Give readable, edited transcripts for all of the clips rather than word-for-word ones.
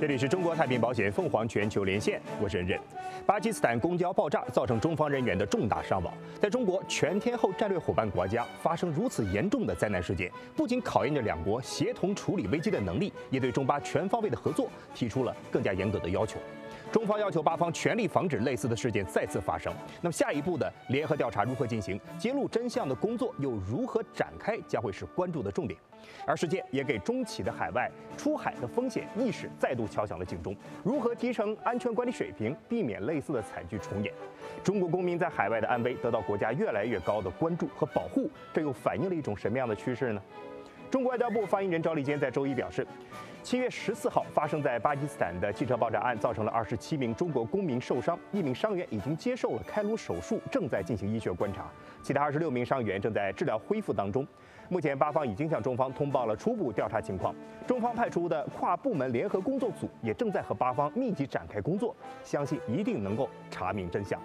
这里是中国太平保险凤凰全球连线，我是任任。巴基斯坦公交爆炸造成中方人员的重大伤亡，在中国全天候战略伙伴国家发生如此严重的灾难事件，不仅考验着两国协同处理危机的能力，也对中巴全方位的合作提出了更加严格的要求。中方要求巴方全力防止类似的事件再次发生。那么下一步的联合调查如何进行，揭露真相的工作又如何展开，将会是关注的重点。而事件也给中企的海外出海的风险意识再度敲响了警钟。如何提升安全管理水平，避免类似的惨剧重演？中国公民在海外的安危得到国家越来越高的关注和保护，这又反映了一种什么样的趋势呢？中国外交部发言人赵立坚在周一表示，7月14号发生在巴基斯坦的汽车爆炸案造成了27名中国公民受伤，1名伤员已经接受了开颅手术，正在进行医学观察，其他26名伤员正在治疗恢复当中。目前巴方已经向中方通报了初步调查情况，中方派出的跨部门联合工作组也正在和巴方密集展开工作，相信一定能够查明真相。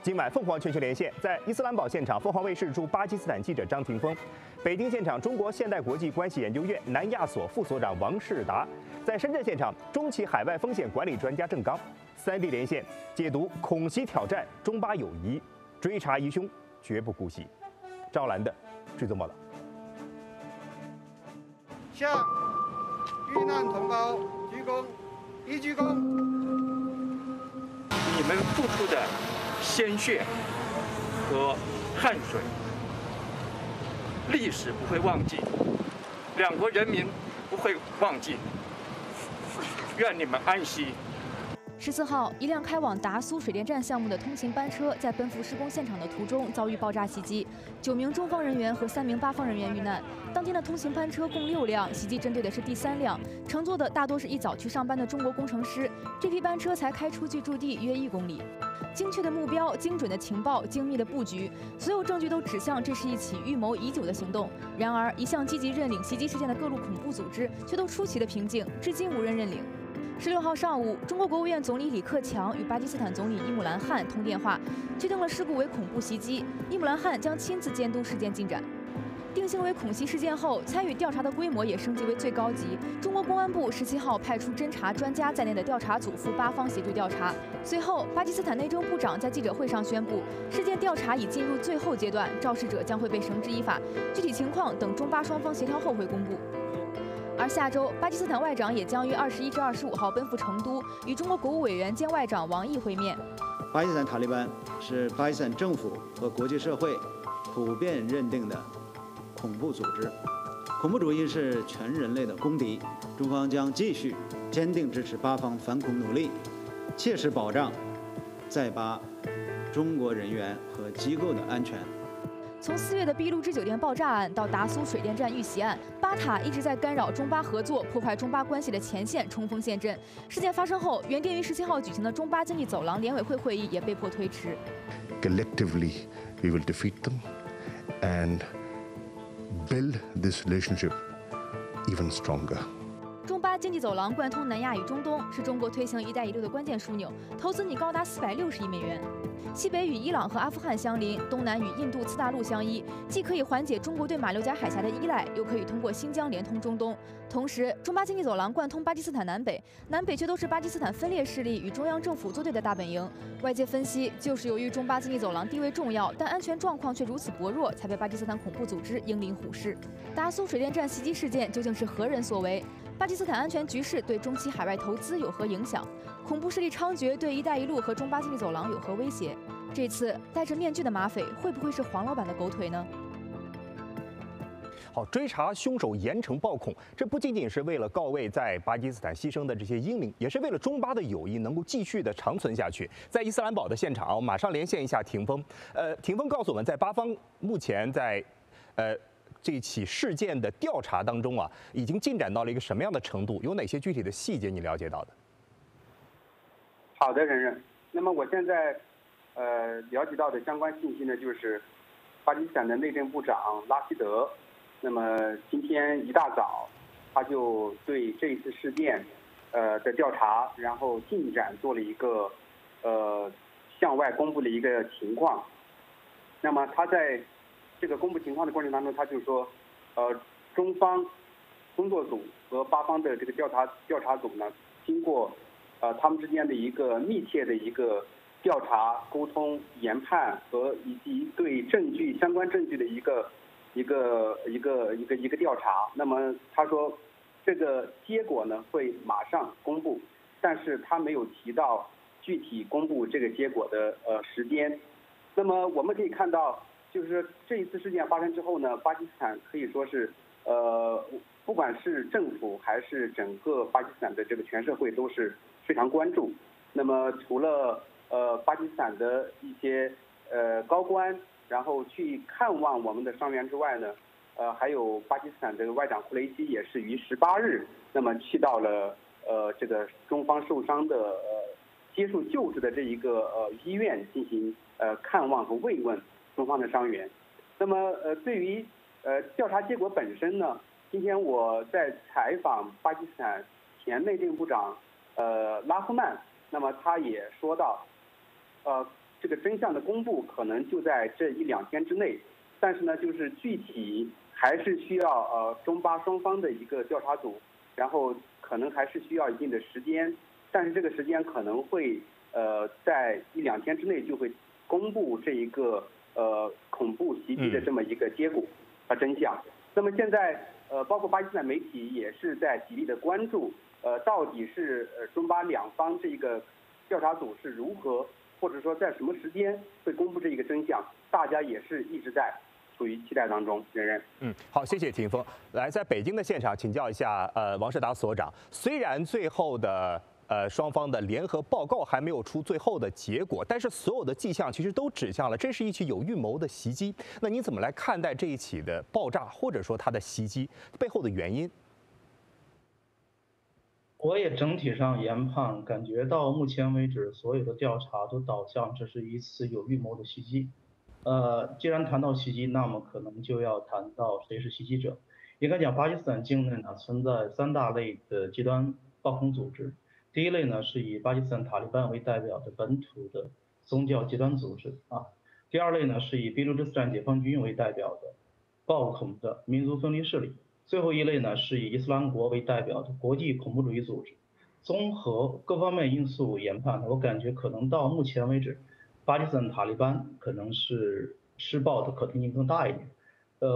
今晚凤凰全球连线在伊斯兰堡现场，凤凰卫视驻巴基斯坦记者张庭锋，北京现场中国现代国际关系研究院南亚所副所长王世达，在深圳现场中企海外风险管理专家郑刚。3D 连线解读恐袭挑战中巴友谊，追查疑凶绝不姑息。赵兰的追踪报道。向遇难同胞鞠躬，1鞠躬。你们付出的鲜血和汗水，历史不会忘记，两国人民不会忘记，愿你们安息。14号，一辆开往达苏水电站项目的通勤班车在奔赴施工现场的途中遭遇爆炸袭击，9名中方人员和3名巴方人员遇难。当天的通勤班车共6辆，袭击针对的是第3辆，乘坐的大多是一早去上班的中国工程师。这批班车才开出居住地约1公里。精确的目标、精准的情报、精密的布局，所有证据都指向这是一起预谋已久的行动。然而，一向积极认领袭击事件的各路恐怖组织却都出奇的平静，至今无人认领。16号上午，中国国务院总理李克强与巴基斯坦总理伊姆兰汗通电话，确定了事故为恐怖袭击。伊姆兰汗将亲自监督事件进展。定性为恐袭事件后，参与调查的规模也升级为最高级。中国公安部17号派出侦查专家在内的调查组赴巴方协助调查。随后，巴基斯坦内政部长在记者会上宣布，事件调查已进入最后阶段，肇事者将会被绳之以法。具体情况等中巴双方协调后会公布。而下周，巴基斯坦外长也将于21至25号奔赴成都，与中国国务委员兼外长王毅会面。巴基斯坦塔利班是巴基斯坦政府和国际社会普遍认定的恐怖组织，恐怖主义是全人类的公敌。中方将继续坚定支持巴方反恐努力，切实保障在巴中国人员和机构的安全。从4月的俾路支酒店爆炸案到达苏水电站遇袭案，巴塔一直在干扰中巴合作、破坏中巴关系的前线冲锋陷阵。事件发生后，原定于17号举行的中巴经济走廊联委会会议也被迫推迟。Collectively, we will defeat them and build this relationship even stronger. 中巴经济走廊贯通南亚与中东，是中国推行“一带一路”的关键枢纽，投资拟高达460亿美元。西北与伊朗和阿富汗相邻，东南与印度次大陆相依，既可以缓解中国对马六甲海峡的依赖，又可以通过新疆连通中东。同时，中巴经济走廊贯通巴基斯坦南北，南北却都是巴基斯坦分裂势力与中央政府作对的大本营。外界分析，就是由于中巴经济走廊地位重要，但安全状况却如此薄弱，才被巴基斯坦恐怖组织英灵虎视。达苏水电站袭击事件究竟是何人所为？巴基斯坦安全局势对中企海外投资有何影响？恐怖势力猖獗对“一带一路”和中巴经济走廊有何威胁？这次戴着面具的马匪会不会是黄老板的狗腿呢？好，追查凶手，严惩暴恐，这不仅仅是为了告慰在巴基斯坦牺牲的这些英灵，也是为了中巴的友谊能够继续的长存下去。在伊斯兰堡的现场，我马上连线一下庭锋。庭锋告诉我们，在巴方目前在这起事件的调查当中啊，已经进展到了一个什么样的程度？有哪些具体的细节你了解到的？好的，任任。那么我现在了解到的相关信息呢，就是巴基斯坦的内政部长拉希德，那么今天一大早他就对这次事件的调查，然后进展做了一个向外公布了一个情况。那么他在这个公布情况的过程当中，他就说，中方工作组和巴方的这个调查组呢，经过他们之间的一个密切的一个调查、沟通、研判和以及对证据相关证据的一个调查。那么他说，这个结果呢会马上公布，但是他没有提到具体公布这个结果的时间。那么我们可以看到，就是这一次事件发生之后呢，巴基斯坦可以说是不管是政府还是整个巴基斯坦的这个全社会都是非常关注。那么除了巴基斯坦的一些高官，然后去看望我们的伤员之外呢，还有巴基斯坦的外长库雷西也是于18日，那么去到了这个中方受伤的接受救治的这一个医院进行看望和慰问中方的伤员。那么对于调查结果本身呢，今天我在采访巴基斯坦前内政部长拉夫曼，那么他也说到，这个真相的公布可能就在这1-2天之内，但是呢，就是具体还是需要中巴双方的一个调查组，然后可能还是需要一定的时间，但是这个时间可能会在1-2天之内就会公布这一个恐怖袭击的这么一个结果和真相。那么现在包括巴基斯坦媒体也是在极力的关注，到底是中巴两方这一个调查组是如何，或者说在什么时间会公布这一个真相，大家也是一直在处于期待当中。任任，好，谢谢廷锋。来，在北京的现场请教一下，王世达所长，虽然最后的双方的联合报告还没有出最后的结果，但是所有的迹象其实都指向了这是一起有预谋的袭击。那您怎么来看待这一起的爆炸，或者说它的袭击背后的原因？我也整体上研判，感觉到目前为止，所有的调查都导向这是一次有预谋的袭击。既然谈到袭击，那么可能就要谈到谁是袭击者。应该讲，巴基斯坦境内呢存在3大类的极端暴恐组织。第一类呢是以巴基斯坦塔利班为代表的本土的宗教极端组织啊。第二类呢是以俾路支斯坦解放军为代表的暴恐的民族分离势力。最后一类呢，是以伊斯兰国为代表的国际恐怖主义组织。综合各方面因素研判，我感觉可能到目前为止，巴基斯坦塔利班可能是施暴的可能性更大一点。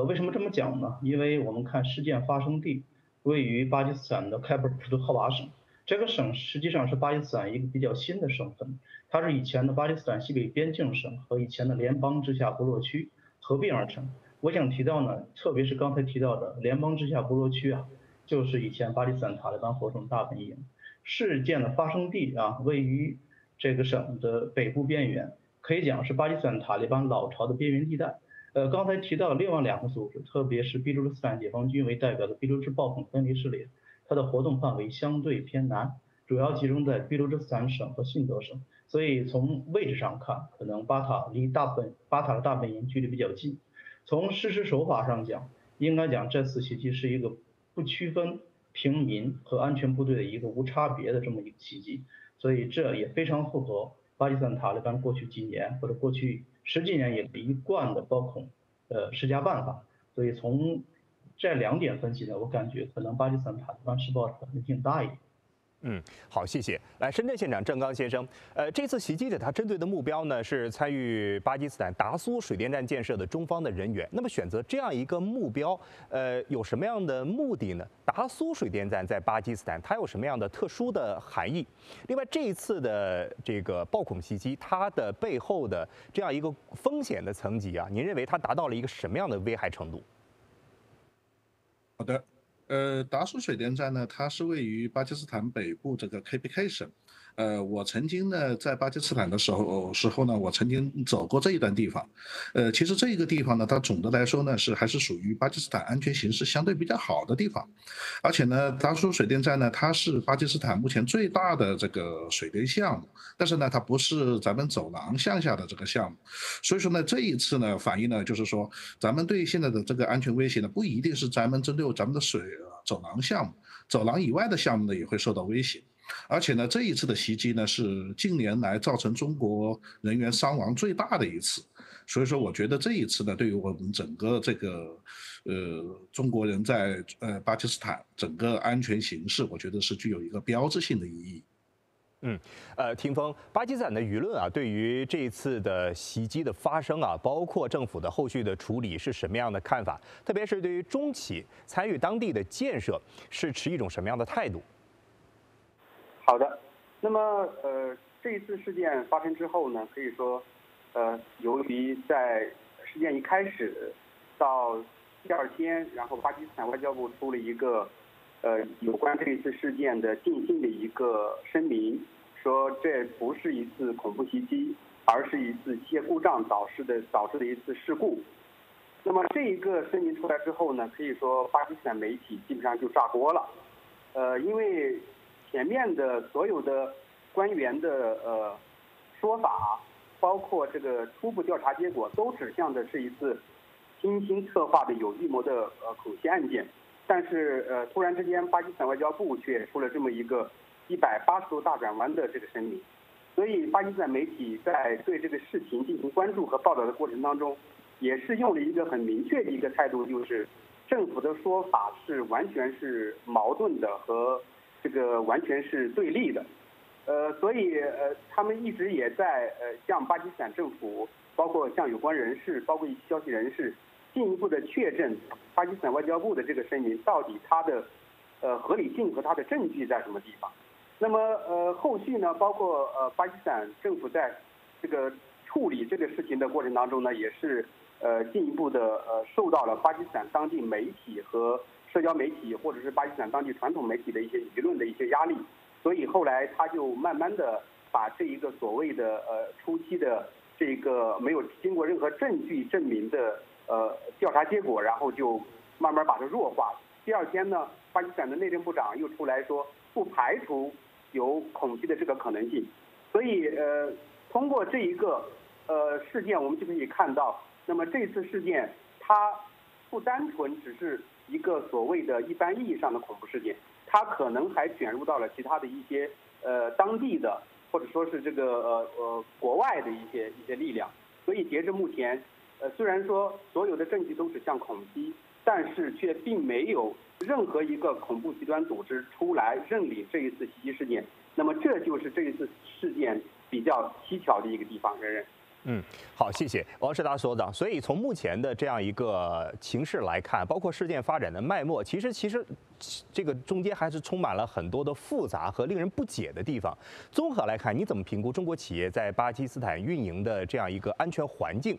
为什么这么讲呢？因为我们看事件发生地位于巴基斯坦的开普尔普杜赫瓦省，这个省实际上是巴基斯坦一个比较新的省份，它是以前的巴基斯坦西北边境省和以前的联邦直辖部落区合并而成。我想提到呢，特别是刚才提到的联邦直辖部落区啊，就是以前巴基斯坦塔利班活动大本营。事件的发生地啊，位于这个省的北部边缘，可以讲是巴基斯坦塔利班老巢的边缘地带。刚才提到另外2个组织，特别是俾路支斯坦解放军为代表的俾路支暴恐分离势力，它的活动范围相对偏南，主要集中在俾路支斯坦省和信德省。所以从位置上看，可能巴塔的大本营距离比较近。从实施手法上讲，应该讲这次袭击是一个不区分平民和安全部队的一个无差别的这么一个袭击，所以这也非常符合巴基斯坦塔利班过去几年或者过去10几年也一贯的暴恐施加办法。所以从这2点分析呢，我感觉可能巴基斯坦塔利班施暴的可能性大一点。好，谢谢。来，深圳县长郑刚先生，这次袭击者他针对的目标呢是参与巴基斯坦达苏水电站建设的中方的人员。那么选择这样一个目标，有什么样的目的呢？达苏水电站在巴基斯坦它有什么样的特殊的含义？另外，这一次的这个暴恐袭击，它的背后的这样一个风险的层级啊，您认为它达到了一个什么样的危害程度？好的。达苏水电站呢，它是位于巴基斯坦北部这个 KPK 省。我曾经呢在巴基斯坦的时候呢，我曾经走过这一段地方。其实这个地方呢，它总的来说呢是还是属于巴基斯坦安全形势相对比较好的地方。而且呢，达苏水电站呢，它是巴基斯坦目前最大的这个水电项目，但是呢，它不是咱们走廊向下的这个项目。所以说呢，这一次呢反映呢就是说，咱们对现在的这个安全威胁呢，不一定是咱们针对咱们的水走廊项目，走廊以外的项目呢也会受到威胁。而且呢，这一次的袭击呢是近年来造成中国人员伤亡最大的一次。所以说，我觉得这一次呢，对于我们整个这个中国人在巴基斯坦整个安全形势，我觉得是具有一个标志性的意义。 霆锋，巴基斯坦的舆论啊，对于这一次的袭击的发生啊，包括政府的后续的处理是什么样的看法？特别是对于中企参与当地的建设，是持一种什么样的态度？好的，那么这一次事件发生之后呢，可以说，由于在事件一开始到第二天，然后巴基斯坦外交部出了一个。 有关这一次事件的定性的一个声明，说这不是一次恐怖袭击，而是一次机械故障导致的一次事故。那么这一个声明出来之后呢，可以说巴基斯坦媒体基本上就炸锅了。因为前面的所有的官员的说法，包括这个初步调查结果，都指向的是一次精心策划的有预谋的恐袭案件。 但是突然之间，巴基斯坦外交部却出了这么一个180度大转弯的这个声明，所以巴基斯坦媒体在对这个事情进行关注和报道的过程当中，也是用了一个很明确的一个态度，就是政府的说法是完全是矛盾的和这个完全是对立的，所以他们一直也在向巴基斯坦政府，包括向有关人士，包括一些消息人士。 进一步的确认巴基斯坦外交部的这个声明到底它的合理性和它的证据在什么地方？那么后续呢，包括巴基斯坦政府在这个处理这个事情的过程当中呢，也是进一步的受到了巴基斯坦当地媒体和社交媒体或者是巴基斯坦当地传统媒体的一些舆论的一些压力，所以后来他就慢慢的把这一个所谓的初期的这个没有经过任何证据证明的。 调查结果，然后就慢慢把它弱化。第二天呢，巴基斯坦的内政部长又出来说，不排除有恐袭的这个可能性。所以，通过这一个事件，我们就可以看到，那么这次事件它不单纯只是一个所谓的一般意义上的恐怖事件，它可能还卷入到了其他的一些当地的或者说是这个国外的一些力量。所以，截至目前。 虽然说所有的证据都指向恐袭，但是却并没有任何一个恐怖极端组织出来认领这一次袭击事件。那么，这就是这一次事件比较蹊跷的一个地方，任任。 好，谢谢王世达所长。所以从目前的这样一个情势来看，包括事件发展的脉络，其实这个中间还是充满了很多的复杂和令人不解的地方。综合来看，你怎么评估中国企业在巴基斯坦运营的这样一个安全环境？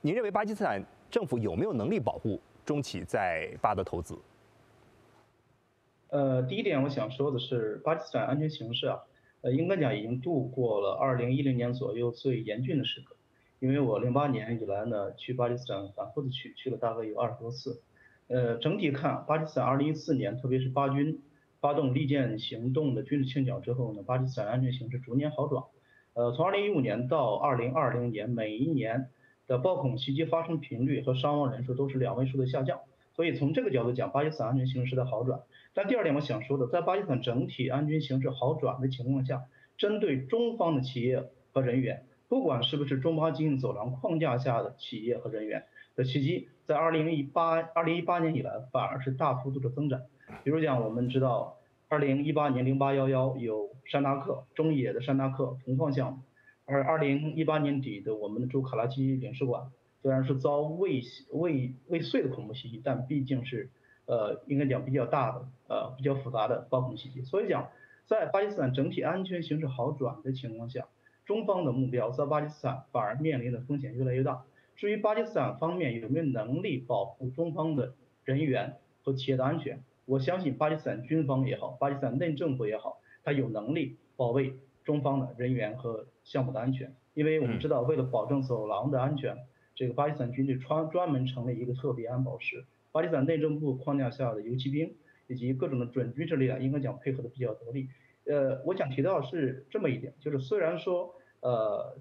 您认为巴基斯坦政府有没有能力保护中企在巴的投资？第一点我想说的是，巴基斯坦安全形势啊。 应该讲已经度过了2010年左右最严峻的时刻，因为我08年以来呢，去巴基斯坦反复的去了大概有20多次，整体看，巴基斯坦2014年，特别是巴军发动利剑行动的军事清剿之后呢，巴基斯坦安全形势逐年好转，从2015年到2020年，每一年的暴恐袭击发生频率和伤亡人数都是2位数的下降，所以从这个角度讲，巴基斯坦安全形势的好转。 但第二点，我想说的，在巴基斯坦整体安全形势好转的情况下，针对中方的企业和人员，不管是不是中巴经济走廊框架下的企业和人员的袭击，在2018年以来反而是大幅度的增长。比如讲，我们知道2018年08/11有山达克中野的山达克铜矿项目，而2018年底的我们的驻卡拉奇领事馆，虽然是遭未遂的恐怖袭击，但毕竟是。 应该讲比较大的，比较复杂的暴恐袭击。所以讲，在巴基斯坦整体安全形势好转的情况下，中方的目标在巴基斯坦反而面临的风险越来越大。至于巴基斯坦方面有没有能力保护中方的人员和企业的安全，我相信巴基斯坦军方也好，巴基斯坦内政府也好，他有能力保卫中方的人员和项目的安全。因为我们知道，为了保证走廊的安全，这个巴基斯坦军队专门成立一个特别安保室。 巴基斯坦内政部框架下的游骑兵以及各种的准军事力量，应该讲配合的比较得力。我想提到是这么一点，就是虽然说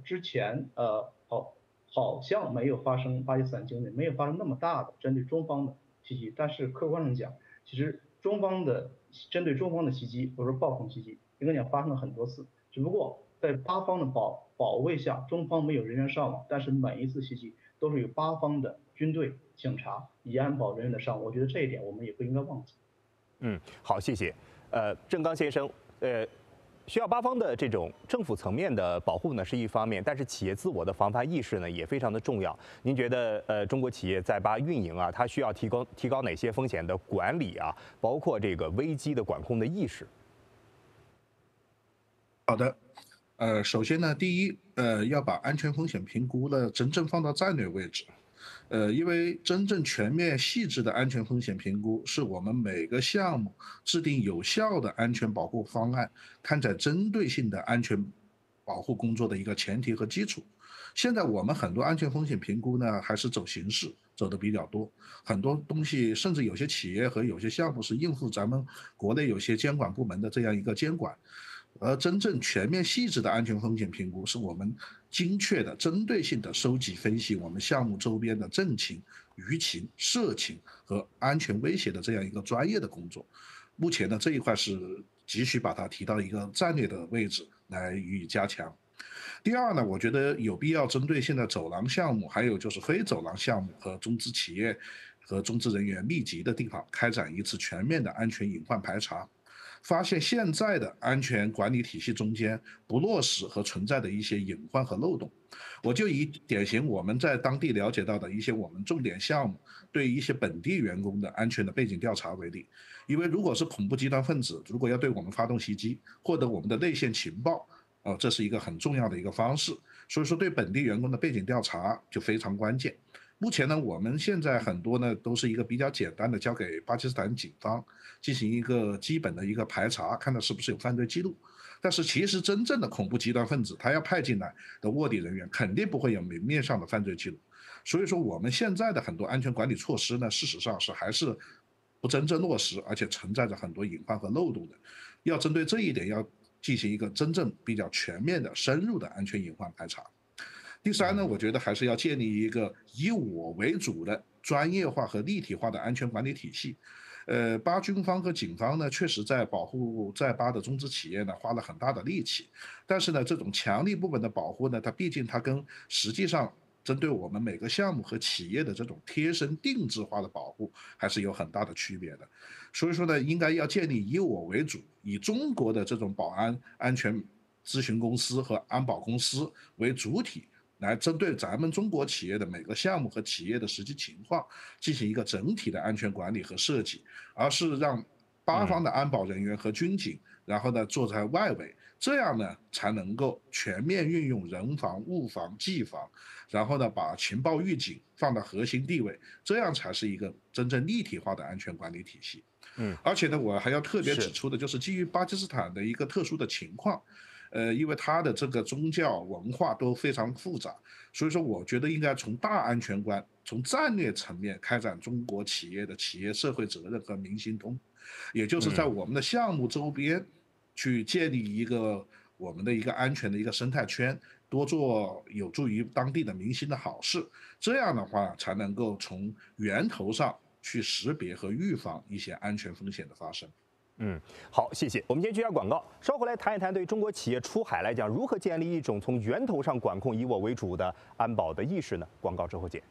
之前好像没有发生巴基斯坦境内没有发生那么大的针对中方的袭击，但是客观上讲，其实中方的针对中方的袭击，或者说暴恐袭击，应该讲发生了很多次，只不过在巴方的保卫下，中方没有人员伤亡，但是每一次袭击都是有巴方的军队、警察以安保人员的伤亡。我觉得这一点我们也不应该忘记。嗯，好，谢谢。郑刚先生，需要巴方的这种政府层面的保护呢是一方面，但是企业自我的防范意识呢也非常的重要。您觉得中国企业在巴运营啊，它需要提高哪些风险的管理啊，包括这个危机的管控的意识？好的，首先呢，第一，要把安全风险评估呢真正放到战略位置。因为真正全面细致的安全风险评估，是我们每个项目制定有效的安全保护方案、开展针对性的安全保护工作的一个前提和基础。现在我们很多安全风险评估呢，还是走形式，走的比较多，很多东西甚至有些企业和有些项目是应付咱们国内有些监管部门的这样一个监管。而真正全面细致的安全风险评估，是我们精确的、针对性的收集分析我们项目周边的政情、舆情、社情和安全威胁的这样一个专业的工作。目前呢，这一块是急需把它提到一个战略的位置来予以加强。第二呢，我觉得有必要针对现在走廊项目，还有就是非走廊项目和中资企业和中资人员密集的地方，开展一次全面的安全隐患排查。发现现在的安全管理体系中间不落实和存在的一些隐患和漏洞，我就以典型我们在当地了解到的一些我们重点项目对一些本地员工的安全的背景调查为例。因为如果是恐怖极端分子，如果要对我们发动袭击，获得我们的内线情报，这是一个很重要的一个方式。所以说对本地员工的背景调查就非常关键。目前呢，我们现在很多呢都是一个比较简单的交给巴基斯坦警方进行一个基本的一个排查，看到是不是有犯罪记录。但是其实真正的恐怖极端分子他要派进来的卧底人员肯定不会有明面上的犯罪记录。所以说我们现在的很多安全管理措施呢，事实上是还是不真正落实，而且存在着很多隐患和漏洞的。要针对这一点，要进行一个真正比较全面的深入的安全隐患排查。第三呢，我觉得还是要建立一个以我为主的专业化和立体化的安全管理体系。巴军方和警方呢，确实在保护在巴的中资企业呢花了很大的力气，但是呢，这种强力部门的保护呢，它毕竟它跟实际上针对我们每个项目和企业的这种贴身定制化的保护还是有很大的区别的。所以说呢，应该要建立以我为主，以中国的这种保安安全咨询公司和安保公司为主体，来针对咱们中国企业的每个项目和企业的实际情况进行一个整体的安全管理和设计，而是让巴方的安保人员和军警，然后呢坐在外围，这样呢才能够全面运用人防、物防、技防，然后呢把情报预警放到核心地位，这样才是一个真正立体化的安全管理体系。而且呢，我还要特别指出的就是基于巴基斯坦的一个特殊的情况。因为它的这个宗教文化都非常复杂，所以说我觉得应该从大安全观、从战略层面开展中国企业的企业社会责任和民心通，也就是在我们的项目周边去建立一个我们的一个安全的一个生态圈，多做有助于当地的民心的好事，这样的话才能够从源头上去识别和预防一些安全风险的发生。好，谢谢。我们先去一下广告，稍后来谈一谈对中国企业出海来讲，如何建立一种从源头上管控以我为主的安保的意识呢？广告之后见。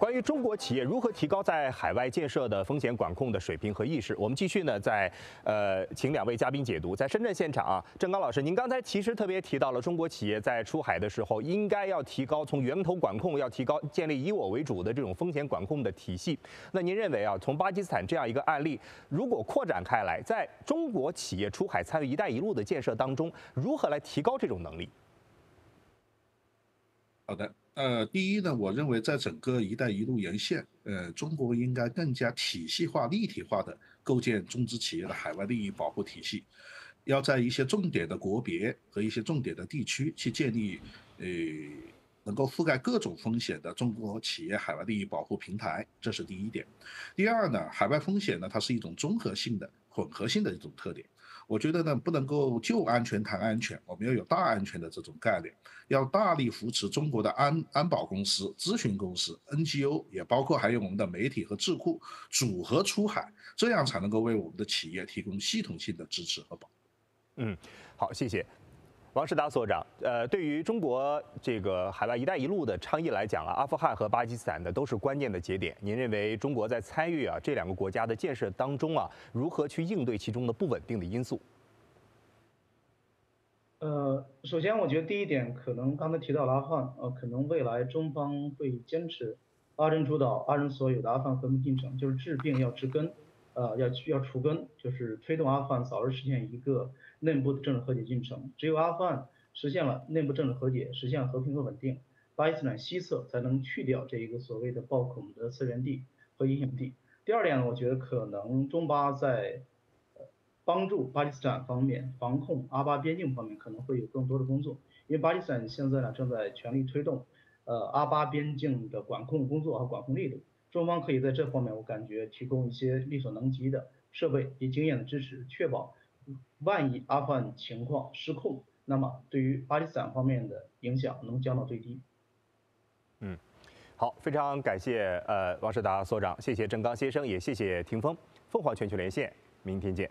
关于中国企业如何提高在海外建设的风险管控的水平和意识，我们继续呢，请两位嘉宾解读。在深圳现场啊，郑刚老师，您刚才其实特别提到了中国企业在出海的时候，应该要提高从源头管控，要提高建立以我为主的这种风险管控的体系。那您认为啊，从巴基斯坦这样一个案例，如果扩展开来，在中国企业出海参与“一带一路”的建设当中，如何来提高这种能力？好的。第一呢，我认为在整个“一带一路”沿线，中国应该更加体系化、立体化的构建中资企业的海外利益保护体系，要在一些重点的国别和一些重点的地区去建立能够覆盖各种风险的中国企业海外利益保护平台，这是第一点。第二呢，海外风险呢，它是一种综合性的、混合性的一种特点。我觉得呢，不能够就安全谈安全，我们要有大安全的这种概念，要大力扶持中国的安保公司、咨询公司、NGO， 也包括还有我们的媒体和智库组合出海，这样才能够为我们的企业提供系统性的支持和保护。好，谢谢。 王世达所长，对于中国这个海外“一带一路”的倡议来讲啊，阿富汗和巴基斯坦呢都是关键的节点。您认为中国在参与这两个国家的建设当中啊，如何去应对其中的不稳定的因素？首先我觉得第一点，可能刚才提到了阿富汗，可能未来中方会坚持阿人主导、阿人所有的阿富汗和平进程，就是治病要治根，要除根，就是推动阿富汗早日实现一个 内部的政治和解进程，只有阿富汗实现了内部政治和解，实现了和平和稳定，巴基斯坦西侧才能去掉这一个所谓的暴恐的策源地和影响地。第二点呢，我觉得可能中巴在帮助巴基斯坦方面防控阿巴边境方面可能会有更多的工作，因为巴基斯坦现在呢正在全力推动阿巴边境的管控工作和管控力度，中方可以在这方面我感觉提供一些力所能及的设备及经验的支持，确保 万一阿富汗情况失控，那么对于巴基斯坦方面的影响能降到最低。好，非常感谢王世达所长，谢谢郑刚先生，也谢谢霆锋。凤凰全球连线，明天见。